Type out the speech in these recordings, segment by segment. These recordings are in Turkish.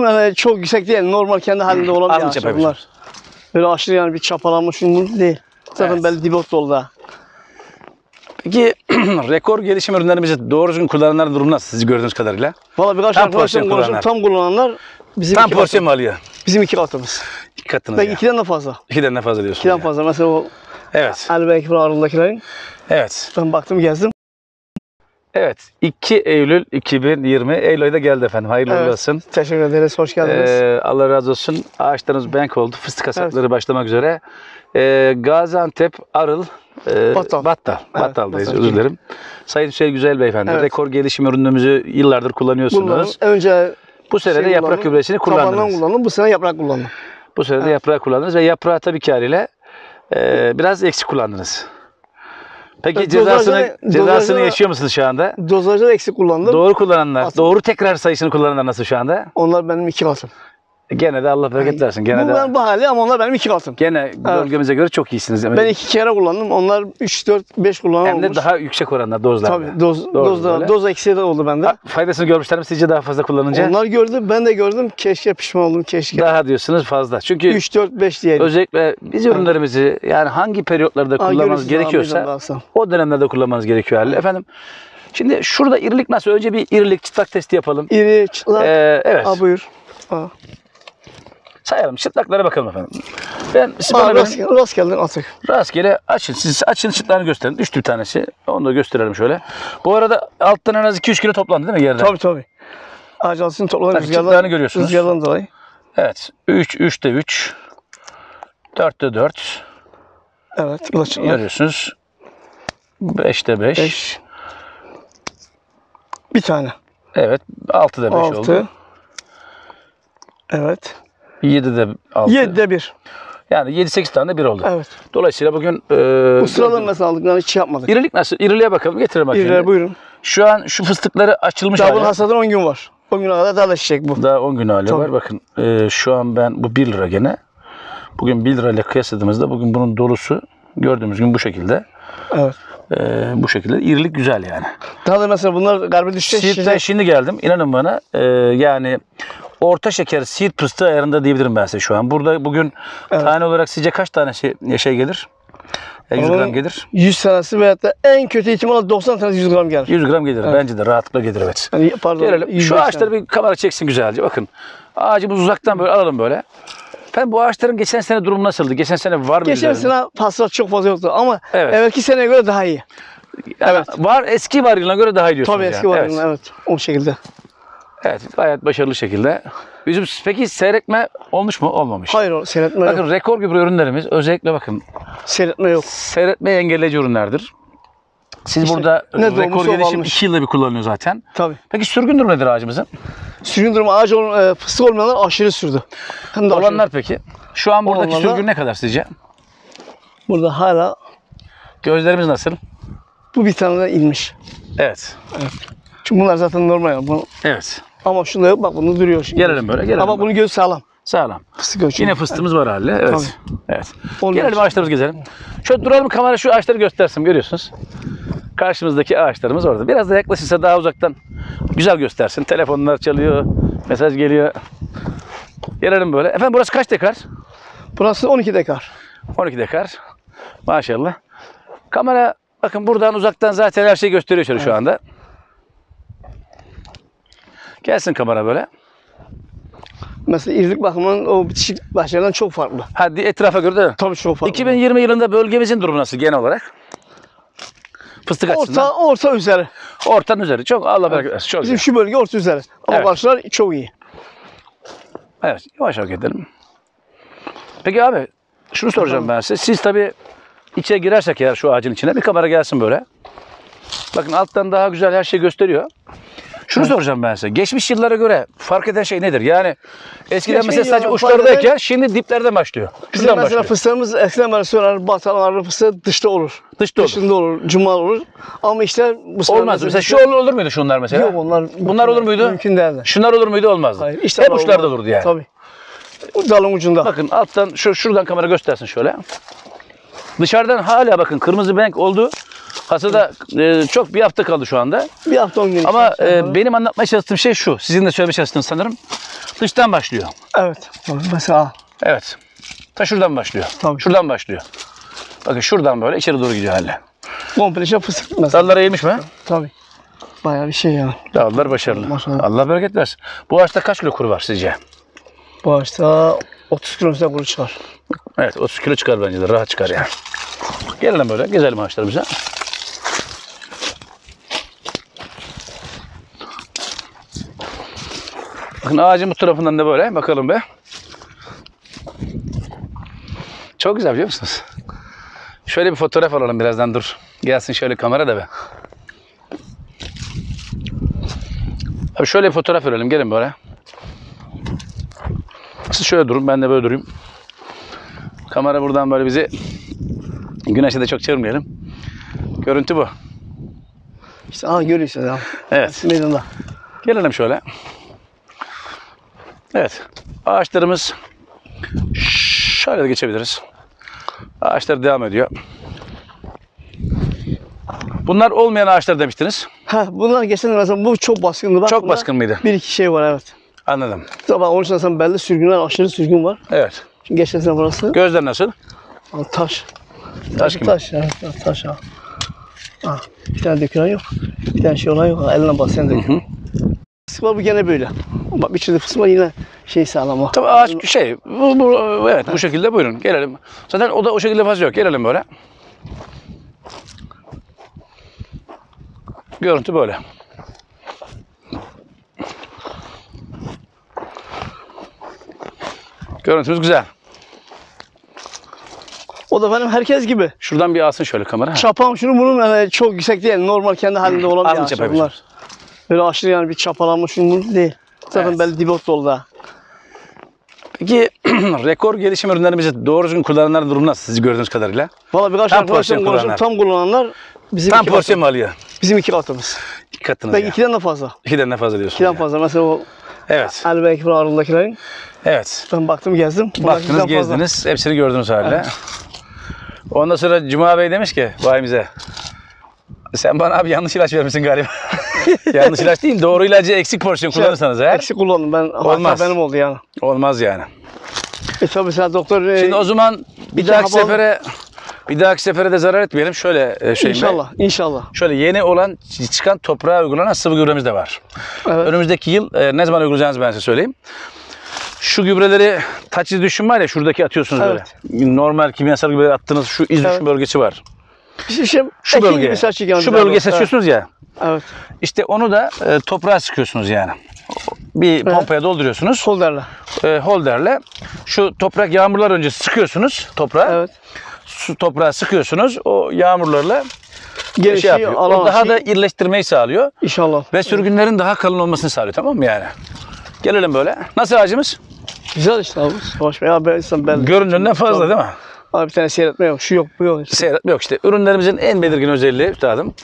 Yani çok yüksek değil, normal kendi halinde olan bir ağaç bunlar. Böyle aşırı yani bir çapalanmış ünlü değil. Zaten evet. Belli dibot dolu daha. Peki rekor gelişim ürünlerimizi doğru düzgün kullananların durumu nasıl siz gördüğünüz kadarıyla? Valla birkaç arkadaşım konuştum, tam kullananlar bizim tam porsiyon alıyor. Bizim iki katımız. İki katınız ya. İkiden de fazla. İkiden de fazla diyorsun. İkiden fazla mesela o evet. Elbe Ekber Arul'dakilerin. Evet. Ben baktım gezdim. Evet, 2 Eylül 2020 Eylül'de geldi efendim. Hayırlı evet, olsun. Teşekkür ederiz. Hoş geldiniz. Allah razı olsun. Ağaçlarınız bank oldu. Fıstık hasatları evet. Başlamak üzere. Gaziantep, Arıl, Battal'dayız. Evet, özür dilerim. Sayın Hüseyin Güzel Beyefendi, evet. Rekor gelişim ürünümüzü yıllardır kullanıyorsunuz. Bundan önce bu sene de yaprak gübresini kullandınız. Tabandan kullandım, bu sene yaprak kullandım. Bu sene de evet. Yaprak kullandınız ve yaprağı tabii ki haliyle biraz eksik kullandınız. Peki evet, cezasını yaşıyor musunuz şu anda? Dozajları eksik kullandım. Doğru kullananlar, doğru tekrar sayısını kullananlar nasıl şu anda? Onlar benim iki katım. Gene de Allah bereket versin. Gene bu de... bahane ama onlar benim iki katım. Gene bölgemize evet. Göre çok iyisiniz. Ben 2 kere kullandım. Onlar 3-4-5 kullanan hem olmuş. Hem de daha yüksek oranda dozlar. Tabii doz eksiği de oldu bende. Faydasını görmüşler mi sizce daha fazla kullanınca? Onlar gördü, ben de gördüm. Keşke pişman oldum, keşke. Daha diyorsunuz fazla. Çünkü 3-4-5 diyelim. Özellikle biz ürünlerimizi yani hangi periyotlarda kullanmanız gerekiyorsa o dönemlerde kullanmanız gerekiyor haliyle. Efendim. Şimdi şurada irilik nasıl? Önce bir irilik çıtlak testi yapalım. İri, çıtlak. Evet. Buyur. Sayalım, çıtlaklara bakalım efendim. Rastgele atık. Rastgele açın, siz açın çıtlaklarını gösterin. Düştü bir tanesi, onu da gösterelim şöyle. Bu arada alttan en az 2-3 kilo toplandı değil mi yerden? Tabii. Ağaç altını toplanan rüzgarlarını görüyorsunuz. Rüzgardan dolayı. Evet, 3'te 3, 4'te 4. Evet, görüyorsunuz. 5'te 5. Bir tane. Evet, 6'da 5 oldu. Evet. 7'de 6. 7'de 1. Yani 7-8 tane de 1 oldu. Evet. Dolayısıyla bugün... bu sıradan nasıl aldık? Yani hiç yapmadık. İrilik nasıl? İriliğe bakalım. Getirin bakayım. İriliğe buyurun. Şu an şu fıstıkları açılmış hali. Daha bunun hasadan 10 gün var. 10 güne kadar daha da şişecek bu. Daha 10 gün hali var. Bakın şu an ben bu 1 lira gene. Bugün 1 lirayla kıyasladığımızda bugün bunun dolusu gördüğümüz gün bu şekilde. Evet. Bu şekilde. İrilik güzel yani. Daha da mesela bunlar garbe düşecek. Siirt'ten şimdi geldim. İnanın bana yani... Orta şeker Siirt fıstığı ayarında diyebilirim ben size şu an. Burada bugün evet. Tane olarak sizce kaç tane şey gelir? 100 gram gelir. 100 tanesi veyahut da en kötü ihtimalle 90 tanesi 100 gram gelir. 100 gram gelir. Evet. Bence de rahatlıkla gelir evet. Yani, pardon, şu ağaçları yani. Bir kamera çeksin güzelce. Bakın ağacımız uzaktan böyle alalım böyle. Efendim bu ağaçların geçen sene durumu nasıldı? Geçen sene var mı? Geçen sene hasılat çok fazla yoktu ama evet. Evvelki seneye göre daha iyi. Evet. Var eski var yılına göre daha iyi diyorsunuz. Tabii eski yani. Var yılına evet. O şekilde. Evet, gayet başarılı şekilde. Üzüm, peki seyretme olmuş mu? Olmamış. Hayır, seyretme bakın, yok. Rekor gübre ürünlerimiz özellikle bakın. Seyretme yok. Seyretme engelleyici ürünlerdir. Siz işte burada rekor gelişim 2 yılda bir kullanılıyor zaten. Tabii. Peki sürgün durumu nedir ağacımızın? Sürgün durumu ağaç fıstık olmayanlar aşırı sürdü. Olanlar peki? Şu an buradaki olanlar, sürgün ne kadar sizce? Burada hala. Gözlerimiz nasıl? Bu bir tane de inmiş. Evet. Evet. Çünkü bunlar zaten normal. Bunu... Evet. Ama şunda yok bak bunu duruyor şimdi. Gelelim böyle gelelim. Ama bak bunun göz sağlam. Sağlam. Fıstık yine fıstığımız var haliyle. Evet. Tabii. Evet. Olmuş. Gelelim ağaçlarımızı gezelim. Şöyle duralım kamera şu ağaçları göstersin görüyorsunuz. Karşımızdaki ağaçlarımız orada. Biraz da yaklaşırsa daha uzaktan güzel göstersin. Telefonlar çalıyor. Mesaj geliyor. Gelelim böyle. Efendim burası kaç dekar? Burası 12 dekar. 12 dekar. Maşallah. Kamera bakın buradan uzaktan zaten her şeyi gösteriyor şöyle evet. Şu anda. Gelsin kamera böyle. Mesela İrlik bakımının o bitişik bahçelerden çok farklı. Hadi etrafa göre de. Tabii çok farklı. 2020 yılında bölgemizin durumu nasıl genel olarak? Fıstık açısından. Orta üzeri. Ortanın üzeri. Çok Allah bereket versin. Çok bizim güzel. Şu bölge orta üzeri. Ama evet. Başlar çok iyi. Evet. Yavaş hareket edelim. Peki abi şunu soracağım ben size. Siz tabii içe girersek eğer şu ağacın içine bir kamera gelsin böyle. Bakın alttan daha güzel her şey gösteriyor. Şunu soracağım ben size. Geçmiş yıllara göre fark eden şey nedir? Yani eskiden geçmiş mesela sadece uçlardayken şimdi diplerden başlıyor. Şuradan mesela başlıyor. Fıstığımız eskiden beri söylenir. Batal arı fıstığı dışta olur. Dışında olur. Cumal olur. Ama işte bu olmaz. Mesela şu olur muydu şunlar mesela? Yok onlar. Bunlar olur muydu? Mümkün değil. Şunlar olur muydu? Olmazdı. Hayır, işte hep uçlarda olurdu yani. Tabii. Dalın ucunda. Bakın alttan şuradan kamera göstersin şöyle. Dışarıdan hala bakın kırmızı bank oldu. Hasada çok bir hafta kaldı şu anda. Bir hafta 10 gün. Ama benim anlatmaya çalıştığım şey şu. Sizin de söylemeye çalıştığınız sanırım. Dıştan başlıyor. Evet. Mesela. Evet. Ta şuradan başlıyor. Tabii. Şuradan başlıyor. Bakın şuradan böyle içeri doğru gidiyor hala. Komple şey fıstık mesela. Dallara yemiş mi? Tabii. Bayağı bir şey ya. Dallar başarılı. Maşallah. Allah bereket versin. Bu ağaçta kaç kilo kuru var sizce? Bu ağaçta 30 kilo üstüne kuru çıkar. Evet, 30 kilo çıkar bence de. Rahat çıkar yani. Gelelim böyle. Gezelim ağaçlarımıza. Bakın ağacın bu tarafından da böyle. Bakalım be. Çok güzel biliyor musunuz? Şöyle bir fotoğraf alalım birazdan, dur. Gelsin şöyle kamera da be. Abi şöyle bir fotoğraf verelim. Gelin böyle. Siz şöyle durun. Ben de böyle durayım. Kamera buradan böyle bizi güneşe de çok çevirmeyelim. Görüntü bu. İşte görüyorsunuz abi. Evet. Meydanda. Gelelim şöyle. Evet. Ağaçlarımız şöyle de geçebiliriz. Ağaçlar devam ediyor. Bunlar olmayan ağaçlar demiştiniz. Ha, bunlar geçen razı bu çok baskındı. Bak, çok baskın mıydı? Bir iki şey var evet. Anladım. Tabii onun için sen belli sürgünler, aşırı sürgün var. Evet. Çünkü geçen sene burası. Gözler nasıl? Taş. Taş gibi. Taş ya. Taş ha. Ha. Bir tane dökülen yok. Bir tane şey olan yok. Eline bas sen dökün. Fıstık var bu gene böyle. Bak bir çizgi fıstık var yine şey sağlam o. Tabii ağaç şey. Evet ha. Bu şekilde buyurun gelelim. Zaten o da o şekilde fazla yok. Gelelim böyle. Görüntü böyle. Görüntümüz güzel. O da benim herkes gibi. Şuradan bir alsın şöyle kamera. Çapam şunu bunun yani çok yüksek değil. Normal kendi halinde olan bir ağaç bunlar. Böyle aşırı yani bir çapalanma şunu bunun değil. Zaten evet. Belli dibot dolu da. Peki rekor gelişim ürünlerimizi doğru düzgün kullananlar durum nasıl sizi gördüğünüz kadarıyla? Valla birkaç arkadaşım konuştum tam kullananlar. Bizim tam porsiyon mu alıyor? Bizim 2 katımız. 2 katınız ya. 2'den de fazla. 2'den de fazla diyorsun. 2'den fazla mesela o. Evet. Elbek ve Arul'dakilerin. Evet. Ben baktım gezdim. Baktınız gezdiniz. Fazla. Hepsini gördünüz haliyle. Evet. Ondan sonra Cuma Bey demiş ki bayimize. Sen bana abi yanlış ilaç vermişsin galiba. Yanlış ilaç değil, doğru ilacı eksik porsiyon kullanırsanız eğer. Eksik kullandım ben. Olmaz. Benim oldu yani. Olmaz yani. Tabii sen doktor. Şimdi o zaman bir dahaki sefere de zarar etmeyelim. Şöyle şey inşallah, inşallah. Şöyle yeni olan çıkan toprağa uygulanan sıvı gübremiz de var. Evet. Önümüzdeki yıl ne zaman uygulayacağınızı ben size söyleyeyim. Şu gübreleri taç iz düşüm var ya şuradaki atıyorsunuz evet. Böyle. Normal kimyasal gübreleri attığınız şu iz evet. Düşüm bölgesi var. Şu bölgeye. Şu bölgeye seçiyorsunuz evet. Ya. Evet. İşte onu da toprağa sıkıyorsunuz yani. Bir pompaya evet. Dolduruyorsunuz. Holderle. Holderle. Şu toprak yağmurlar öncesi sıkıyorsunuz toprağa. Evet. Su toprağa sıkıyorsunuz. O yağmurlarla gelişiyor, şey yapıyor. O daha da irileştirmeyi sağlıyor. İnşallah. Ve sürgünlerin evet. Daha kalın olmasını sağlıyor tamam mı yani? Gelelim böyle. Nasıl ağacımız? Güzel işte abi. Hoş be. Göründüğünden fazla değil mi? Abi bir tane seyretme yok. Şu yok bu yok. Işte. Seyretme yok işte. Ürünlerimizin en belirgin özelliği üstadım.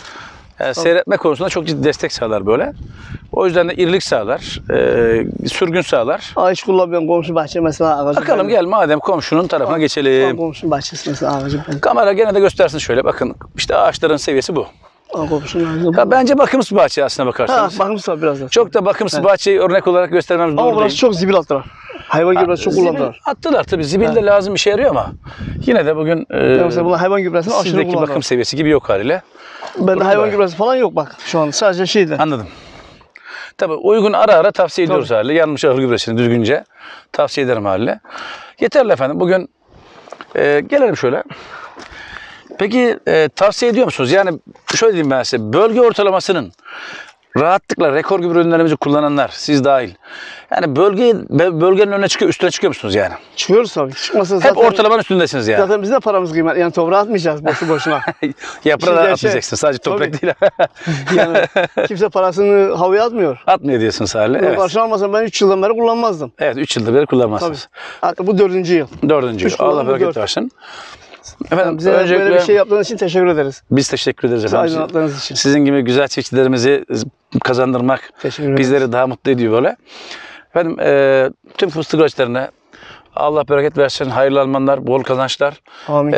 Yani seyretme konusunda çok ciddi destek sağlar böyle. O yüzden de irilik sağlar, sürgün sağlar. Ağaç kullanıyorum komşu bahçe mesela ağacı. Bakalım gel madem komşunun tarafına geçelim. Komşu bahçesi mesela ağacı. Kamera gene de göstersin şöyle bakın. İşte ağaçların seviyesi bu. Ya bence bakımsız bahçe aslına bakarsanız. Ha, bakımsız biraz da. Çok da bakımsız evet. Bahçeyi örnek olarak göstermemiz doğru değil. Ama burası çok zibil attılar. Hayvan gübresi çok kullandılar. Attılar tabii. Zibil de lazım işe yarıyor ama yine de bugün mesela hayvan gübresini aşırı kullandılar. Bakım seviyesi gibi yok haliyle. Ben de hayvan gübresi falan yok bak şu an sadece şeydi. Anladım. Tabii uygun ara tavsiye ediyoruz tabii. Haliyle. Yanmış ahır gübresini düzgünce tavsiye ederim haliyle. Yeterli efendim bugün gelelim şöyle. Peki tavsiye ediyor musunuz? Yani şöyle diyeyim ben size, bölge ortalamasının rahatlıkla rekor gübre ürünlerimizi kullananlar, siz dahil. Yani bölgenin önüne çıkıyor, üstüne çıkıyor musunuz yani? Çıkıyoruz tabii. Çıkmasa zaten, hep ortalamanın üstündesiniz yani. Zaten biz de paramız kıymetli. Yani toprağa atmayacağız boşu boşuna. Yaprağı da atmayacaksın. Sadece toprak tabii. Değil. Yani kimse parasını havaya atmıyor. Atmıyor diyorsun Salih. Evet. Karşı almasam ben 3 yıldan beri kullanmazdım. Evet 3 yıldan beri kullanmazsınız. Hatta bu 4. yıl. 4. yıl. Allah bereket versin. Efendim bize böyle bir şey yaptığınız için teşekkür ederiz. Biz teşekkür ederiz efendim. Için. Sizin gibi güzel çiftçilerimizi kazandırmak bizleri daha mutlu ediyor böyle. Efendim tüm fıstık ağaçlarına Allah bereket versin. Hayırlı almanlar, bol kazançlar. Amin.